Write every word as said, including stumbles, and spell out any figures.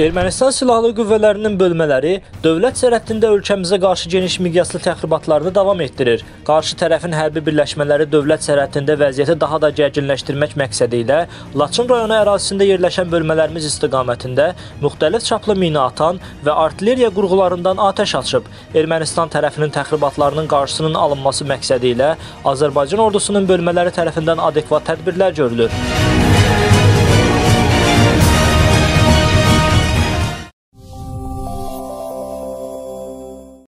Ermənistan silahlı qüvvələrinin bölmələri dövlət sərhədində ölkəmizə qarşı geniş miqyaslı təxribatlarını davam etdirir. Qarşı tərəfin hərbi birləşmələri dövlət sərhədində vəziyyəti daha da gərginləşdirmək məqsədi ilə Laçın rayonu ərazisində yerləşən bölmələrimiz istiqamətində müxtəlif çaplı mina atan və artilleriya qurğularından atəş açıb. Ermənistan tərəfinin təxribatlarının qarşısının alınması məqsədi ilə Azərbaycan ordusunun bölmələri tərəfindən adekvat tədbirlər görülür.